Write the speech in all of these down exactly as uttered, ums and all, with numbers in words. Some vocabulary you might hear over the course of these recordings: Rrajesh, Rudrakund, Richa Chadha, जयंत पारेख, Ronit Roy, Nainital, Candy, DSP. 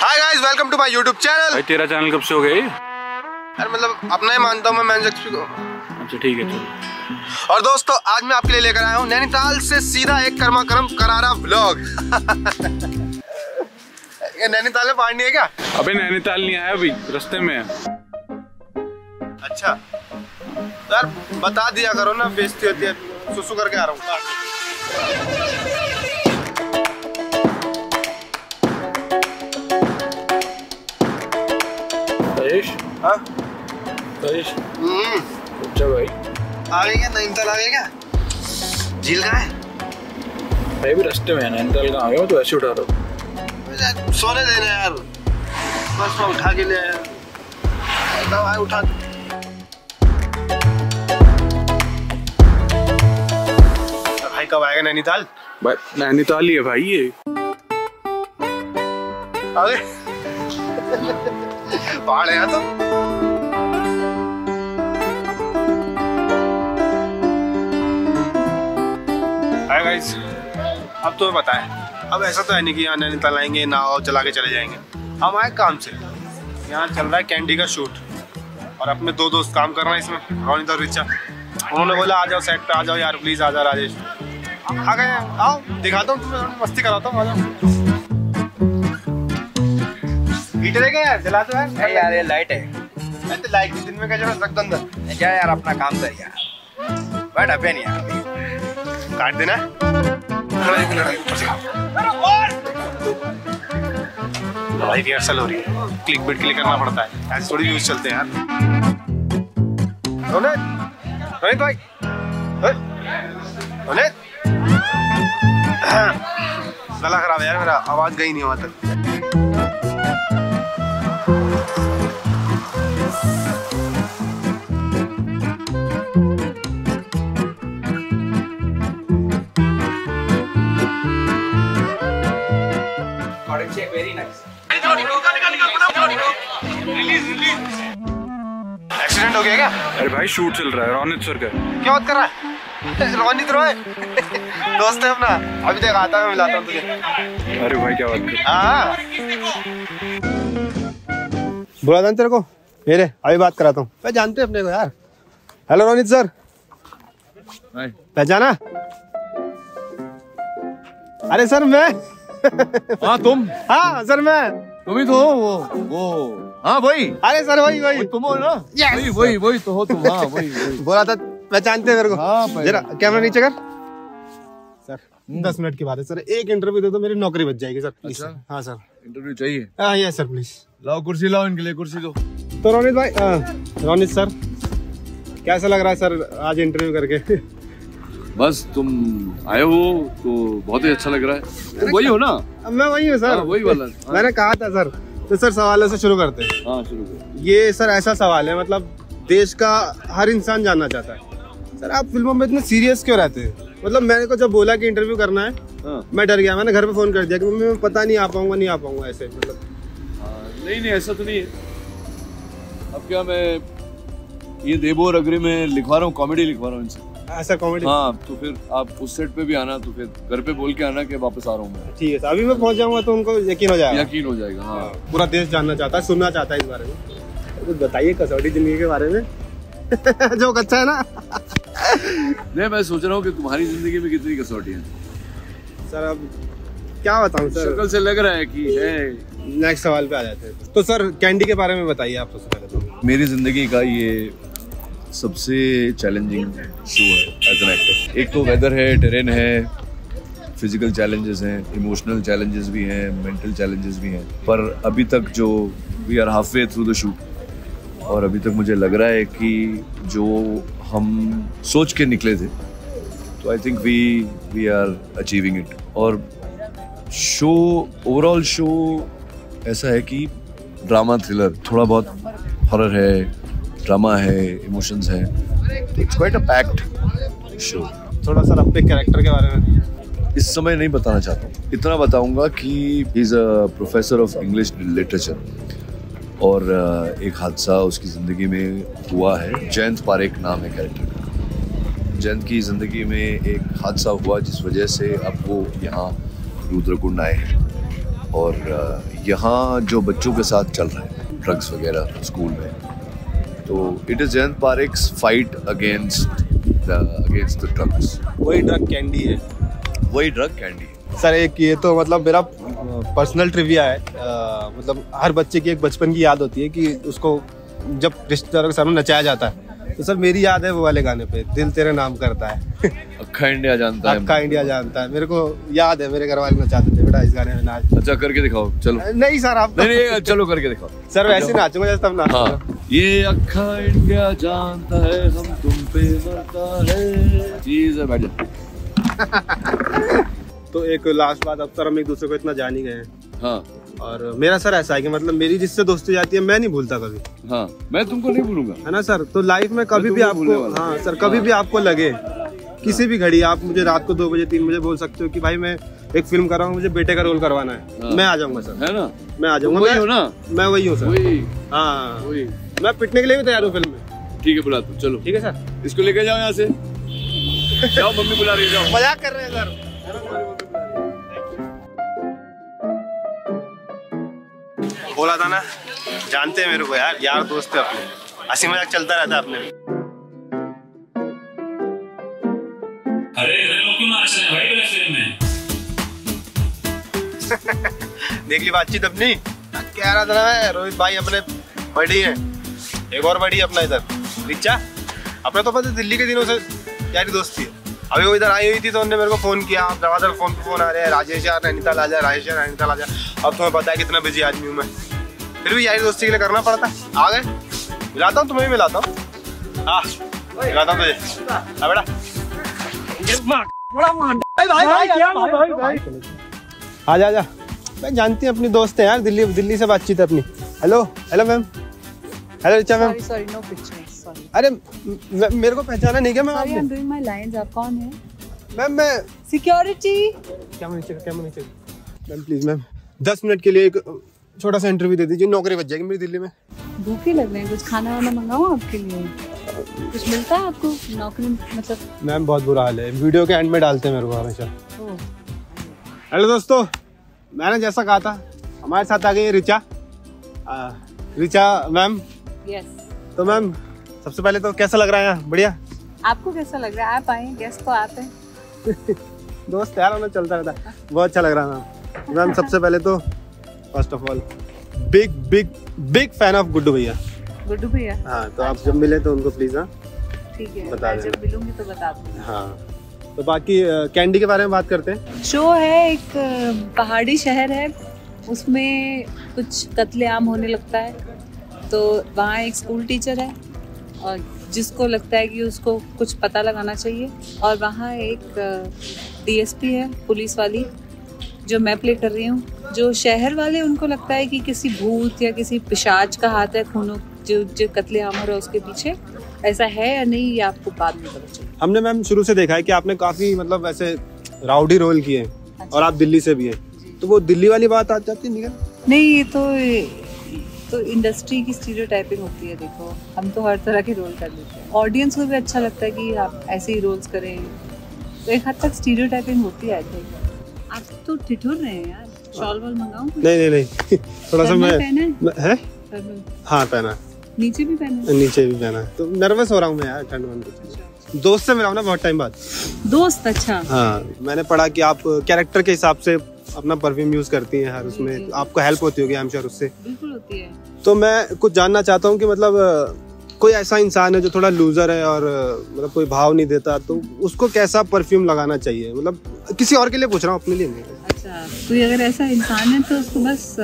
Hi guys, welcome to my YouTube channel. भाई तेरा channel कब से हो गया ये? यार मतलब अपना ही मानता हूँ मैं, मैं एक्सपी को। अच्छा ठीक है चलो। और दोस्तों आज मैं आपके लिए लेकर आया हूँ नैनीताल से सीधा एक कर्मा कर्म करारा व्लॉग। नैनीताल में पानी है क्या? अभी नैनीताल नहीं आया, अभी रास्ते में है। अच्छा यार बता दिया करो ना, बेइज्जती होती है। सुसु करके आ रहा हूँ। हाँ? भाई आ गए क्या? नैनीताल आ गए क्या? झील कहाँ है? भाई भी रास्ते में है, नैनीताल कहाँ आ गया? मैं तो ऐसे उठा रहा हूँ। सोने दे रहे यार, बस मैं उठा के ले आया। उठा भाई कब आएगा नैनीताल? भाई नैनीताल ही है भाई ये। आ गए पहाड़ है तो। हाय गाइस, अब तो बताएं, अब ऐसा तो है नहीं कि यहाँ नैनीताल आएंगे नाव चला के चले जाएंगे। हम आए काम से, यहाँ चल रहा है कैंडी का शूट और अपने दो दोस्त काम कर रहे हैं इसमें, रोनित और रिचा। उन्होंने बोला आ जाओ सेट पे, आ जाओ यार प्लीज, आ जाओ राजेश। आ गए, आओ दिखाता हूँ तुम्हें, मस्ती कराता हूँ, आ जाओ। यार जला तो यार, नहीं यार ये लाइट है। मैं तो लाइट दिन में क्या रख अंदर क्या यार, अपना काम कर यार, बैठ अभी नहीं यार, काट देना। लड़ाई रिहर्सल हो रही है, क्लिक बेट के लिए करना पड़ता है, ऐसे थोड़ी व्यूज चलते हैं यार। रोनित, रोनित भाई, रोनित, गला खराब है यार मेरा, आवाज गई नहीं वहाँ तक। Very nice. एक्सीडेंट हो गया क्या? अरे भाई शूट चल रहा है रोनित सर का। क्या बात कर रहा है? रोनित रॉय दोस्त है अपना, अभी तक आता मैं मिलाता हूँ तुझे। अरे भाई क्या बात कर हाँ बुला था तेरे को, मेरे अभी बात कराता हूँ। मैं जानते अपने को यार। हेलो रोनित सर, पहचाना? अरे सर मैं हाँ तुम? हाँ सर मैं, तुम ही तो हो वो वो हाँ वही। अरे सर वही वही तुम हो ना? यस वही वही तो हो तुम। हाँ वही वही बोला था पहचानते मेरे को। हाँ जरा कैमरा नीचे कर। सर दस मिनट की बात है सर, एक इंटरव्यू दे तो मेरी नौकरी बच जाएगी सर। अच्छा हाँ सर इंटरव्यू चाहिए? हाँ यस सर प्लीज। लाओ कुर्सी, लाओ इनके लिए कुर्सी दो। तो रोनित भाई, रोनित सर कैसा लग रहा है सर आज इंटरव्यू करके? बस तुम आए हो तो बहुत ही अच्छा लग रहा है। तुम वही हो ना? मैं वही हूँ सर, वही वाला। मैंने कहा था सर। तो सर सवालों से शुरू करते हैं। हाँ शुरू करो। ये सर ऐसा सवाल है मतलब देश का हर इंसान जानना चाहता है। सर आप फिल्मों में इतने सीरियस क्यों रहते हैं? मतलब मैंने को जब बोला कि इंटरव्यू करना है हाँ। मैं डर गया, मैंने घर पे फोन कर दिया कि मम्मी मैं पता नहीं आ पाऊंगा, नहीं आ पाऊंगा ऐसे मतलब। नहीं नहीं ऐसा तो नहीं है। अब क्या मैं ये देवो रगरी में लिखवा रहा हूँ, कॉमेडी लिखवा रहा हूँ इनसे। ऐसा कॉमेडी? हाँ तो फिर आप उस सेट पे भी आना, तो फिर घर पे बोल के आना कि वापस आ रहा हूँ मैं। ठीक है, अभी मैं पहुँच जाऊँगा तो उनको यकीन हो जाएगा। यकीन हो जाएगा हाँ। पूरा देश जानना चाहता है, सुनना चाहता है इस बारे में। कुछ बताइए कसौटी जिंदगी के बारे में जो अच्छा है ना नहीं मैं सोच रहा हूँ कि तुम्हारी जिंदगी में कितनी कसौटी है सर? अब क्या बताऊँ सर, शक्ल से लग रहा है कि है। नेक्स्ट सवाल पे आ जाते हैं तो सर कैंडी के बारे में बताइए आप सबसे पहले। तो मेरी जिंदगी का ये सबसे चैलेंजिंग शो है एज एन एक्टर। एक तो वेदर है, टेरेन है, फिजिकल चैलेंजेस हैं, इमोशनल चैलेंजेस भी हैं, मेंटल चैलेंजेस भी हैं। पर अभी तक जो we are halfway through the shoot और अभी तक मुझे लग रहा है कि जो हम सोच के निकले थे तो I think we we are achieving it. और शो ओवरऑल शो ऐसा है कि ड्रामा थ्रिलर, थोड़ा बहुत हॉरर है, ड्रामा है, इमोशंस है, तो it's quite a packed show. थोड़ा सा अपने कैरेक्टर के बारे में इस समय नहीं बताना चाहता हूँ, इतना बताऊँगा कि he is a professor of English literature और एक हादसा उसकी ज़िंदगी में हुआ है। जयंत पारेख नाम है कैरेक्टर का। जयंत की ज़िंदगी में एक हादसा हुआ जिस वजह से अब वो यहाँ रुद्रकुंड आए हैं। और यहाँ जो बच्चों के साथ चल रहा है ड्रग्स वगैरह स्कूल में, तो it is Jayant पारेख's fight against the against the drugs. वही ड्रग कैंडी है, वही ड्रग कैंडी है। सर एक ये तो मतलब मेरा पर्सनल ट्रिविया है, आ, मतलब हर बच्चे की एक बचपन की याद होती है कि उसको जब रिश्तेदारों के सामने नचाया जाता है, तो सर मेरी याद है वो वाले गाने पे, दिल तेरे नाम करता है, अक्खा इंडिया जानता है, अक्खा इंडिया जानता है। मेरे को याद है मेरे घर वाले नचाते थे, बेटा इस गाने में नाच। अच्छा करके दिखाओ। चलो नहीं सर आप नहीं, नहीं चलो करके दिखाओ सर। वैसे नाचूंगा जैसे तब नाचूंगा। हाँ। ये अक्खा इंडिया जानता है हम तुम पे मरता है चीज है भाई। तो एक लास्ट बात, अब सर हम एक दूसरे को इतना जान ही गए हैं। हाँ। और मेरा सर ऐसा है कि मतलब मेरी जिससे दोस्ती जाती है मैं नहीं भूलता कभी। हाँ, मैं तुमको नहीं भूलूंगा है ना सर। तो लाइफ में कभी भी आपको, हाँ सर, कभी हाँ। भी आपको लगे किसी भी घड़ी, आप मुझे रात को दो बजे तीन बजे बोल सकते हो कि भाई मैं एक फिल्म कर रहा हूँ, मुझे बेटे का रोल करवाना है। हाँ। मैं आ जाऊंगा सर, है ना, मैं आ जाऊंगा। वही हो ना, मैं वही हूँ सर। हाँ मैं पिटने के लिए भी तैयार हूँ फिल्म में। ठीक है बुला तू, चलो ठीक है सर, इसको लेकर जाओ यहाँ से, जाओ मम्मी बुला रही है। मजाक कर रहे हैं सर, बोला था ना, जानते हैं मेरे को यार, यार दोस्त है अपने, हंसी मजाक चलता रहता है अपने। अरे भाई में देख ली बातचीत अपनी, कह रहा था ना मैं, रोहित भाई अपने बड़ी है, एक और बड़ी अपना इधर रिचा, अपने तो पता दिल्ली के दिनों से यारी दोस्ती है। अभी वो इधर आई हुई थी तो उन्होंने मेरे को फ़ोन किया, आप दफातर फोन पे फोन आ रहे हैं, राजेश यार नैनीताल आ जा, राजेश यार नैनीताल आ जा। अब तुम्हें पता है कितना बिजी आदमी हूँ मैं, फिर भी यारी दोस्ती के लिए करना पड़ता है। आ गए, मिलाता हूँ तुम्हें भी, मिलाता हूँ, हाँ मिलाता हूँ तुझे। आ जा, मैं जानती हूँ अपनी दोस्त है यार, दिल्ली दिल्ली से बातचीत है अपनी। Hello hello ma'am, hello Richa ma'am. अरे मेरे को पहचाना नहीं क्या मैम आपने? I'm doing my lines, आप कौन है? मैम मैं सिक्योरिटी। क्या मैंने चेक, क्या मैंने चेक? मैम प्लीज मैम दस मिनट के लिए एक छोटा सा इंटरव्यू दे दीजिए, नौकरी बच जाएगी मेरी दिल्ली में। भूखी लग रही है, कुछ खाना वाना मंगाऊं आपके लिए? कुछ मिलता है आपको नौकरी मतलब? मैम बहुत बुरा हाल है, वीडियो के एंड में डालते हैं मेरे को हमेशा। हेलो दोस्तों, मैंने जैसा कहा था हमारे साथ आ गई रिचा, रिचा मैम। यस। तो मैम सबसे पहले तो कैसा लग रहा है यहाँ? बढ़िया। आपको कैसा लग रहा है? आप आए गेस्ट तो आते हैं। दोस्त यार उन्हें चलता रहता है, बहुत अच्छा लग रहा है मैम। मैम सबसे पहले तो first of all big big big fan of Guddu भैया। गुड्डू भैया? हाँ, तो आप जब मिले तो उनको प्लीज, हाँ ठीक है बता दें, जब मिलूंगी तो बता दूंगी। हाँ, तो बाकी कैंडी के बारे में बात करते हैं। शो है, एक पहाड़ी शहर है, उसमें कुछ कत्लेआम होने लगता है, तो वहाँ एक स्कूल टीचर है और जिसको लगता है कि उसको कुछ पता लगाना चाहिए, और वहाँ एक डीएसपी है पुलिस वाली जो मैं प्ले कर रही हूँ, जो शहर वाले उनको लगता है कि किसी भूत या किसी पिशाच का हाथ है, खूनों जो जो कत्लेआम हो रहा है उसके पीछे, ऐसा है या नहीं ये आपको बाद में पता चलेगा। हमने मैम शुरू से देखा है कि आपने काफ़ी मतलब ऐसे राउडी रोल किए हैं। अच्छा। और आप दिल्ली से भी हैं, तो वो दिल्ली वाली बात आ जाती है? नहीं, ये तो तो इंडस्ट्री की स्टीरियोटाइपिंग होती है, देखो हम तो हर तरह के रोल कर लेते हैं, ऑडियंस को भी अच्छा लगता है कि आप ऐसे ही रोल्स करें, तो एक हद तक स्टीरियोटाइपिंग होती है। आप तो ठिठुर रहे हैं यार, शॉल वॉल मंगाऊं? नहीं नहीं नहीं, थोड़ा सा मैं है हाँ पहना, नीचे भी पहना, नीचे भी पहना, तो नर्वस हो रहा हूँ मैं यार ठंड में। दोस्त से मिला हूँ ना बहुत टाइम बाद। दोस्त? अच्छा। हाँ, मैंने पढ़ा कि आप कैरेक्टर के हिसाब से अपना परफ्यूम यूज करती हैं हर उसमें, जी, जी। आपको हेल्प होती होगी आई एम श्योर उससे? बिल्कुल होती है। तो मैं कुछ जानना चाहता हूँ कि मतलब कोई ऐसा इंसान है जो थोड़ा लूजर है और मतलब कोई भाव नहीं देता, तो उसको कैसा परफ्यूम लगाना चाहिए? मतलब किसी और के लिए पूछ रहा हूँ, अपने लिए नहीं। अच्छा, कोई अगर ऐसा इंसान है तो उसको बस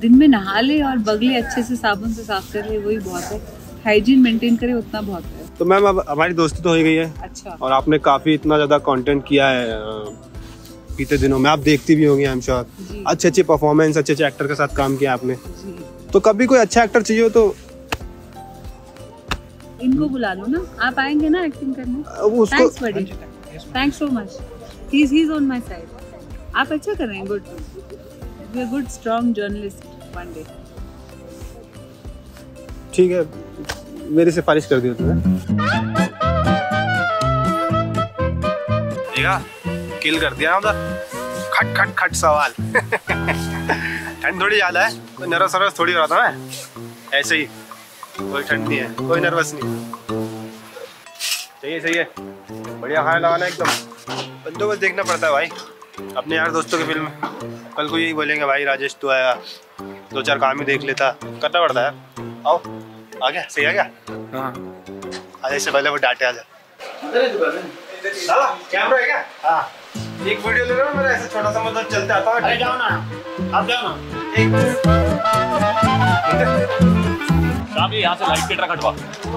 दिन में नहा ले और बगले अच्छे से साबुन से साफ कर ले, वही बहुत है, हाइजीन मेंटेन करे उतना बहुत है। तो मैम अब हमारी दोस्ती तो हो गई है। अच्छा। और आपने काफी इतना ज्यादा कंटेंट किया है बीते दिनों में, आप देखती भी होंगी आई एम श्योर, अच्छे अच्छे परफॉर्मेंस, अच्छे अच्छे एक्टर के साथ काम किया आपने, तो कभी कोई अच्छा एक्टर चाहिए हो तो इनको बुला लो ना, आप आएंगे ना एक्टिंग करने। वो थैंक्स बड़ी, thanks so much, he is he is on my side, आप अच्छा कर रहे हैं, good, you are good strong journalist one day. ठीक है, मेरी सिफारिश कर दियो तुमने, किल कर दिया ना उधर, खट खट खट सवाल। ठंड थोड़ी ज़्यादा है, कोई नर्वस वर्वस थोड़ी हो रहा था मैं, ऐसे ही कोई ठंड नहीं है, कोई नर्वस नहीं है। सही है सही है, बढ़िया खाना लगाना एकदम, बंदोबस्त देखना पड़ता है भाई। अपने यार दोस्तों की फिल्म में कल को यही बोलेंगे भाई राजेश तो आया, दो चार काम ही देख लेता, करना पड़ता है। आओ आ गया, सही आ गया। हाँ आज इससे पहले वो डांटे आ जाए। कैमरा है क्या? हाँ। एक वीडियो ले रहा हूँ मेरा, ऐसे छोटा सा मतलब चलते आता है। अरे जाओ ना, आप जाओ ना। एक साहब यहाँ से लाइट के ट्रक हटवा,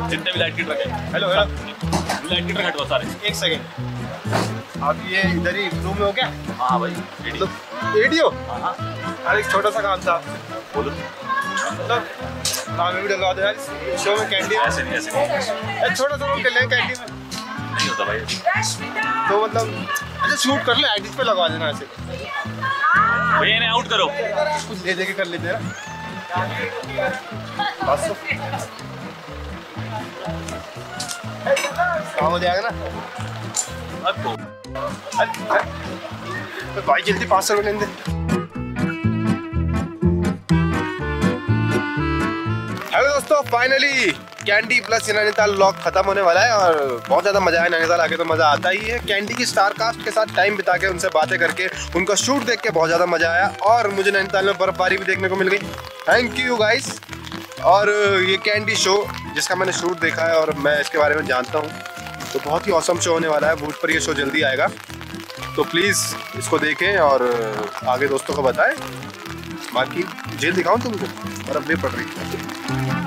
जितने भी लाइट के ट्रक है। हेलो हेलो, लाइट के ट्रक हटवा सारे। एक सेकंड, आप ये इधर ही रूम में हो क्या? हाँ भाई। तो रेडियो? हाँ। यार एक छोटा सा काम था। बोलो। मतलब हाँ मैं भी डलवा दो यार शो में कैंडी। ऐसे नहीं ऐसे नहीं, छोटा सा रोल कर ले कैंडी में। नहीं होता भाई तो मतलब अच्छा शूट कर ले, एडिट पे लगवा देना ऐसे। भैया ने आउट करो, कुछ ले देके कर ले तेरा बस काम हो जाएगा ना। अब तो अरे भाई जल्दी पाँच सौ रुपये लेने दे। हेलो दोस्तों, finally candy plus Nainital vlog खत्म होने वाला है और बहुत ज़्यादा मज़ा आया। नैनीताल आके तो मज़ा आता ही है। कैंडी की स्टार कास्ट के साथ टाइम बिता के, उनसे बातें करके, उनका शूट देख के बहुत ज़्यादा मज़ा आया और मुझे नैनीताल में बर्फबारी भी देखने को मिल गई। Thank you guys. और ये कैंडी शो जिसका मैंने शूट देखा है और मैं इसके बारे में जानता हूँ, तो बहुत ही औसम शो होने वाला है। भूत पर ये शो जल्दी आएगा तो प्लीज़ इसको देखें और आगे दोस्तों को बताएं। बाकी जेल दिखाऊँ तुमको, बर्फ भी पड़ रही है।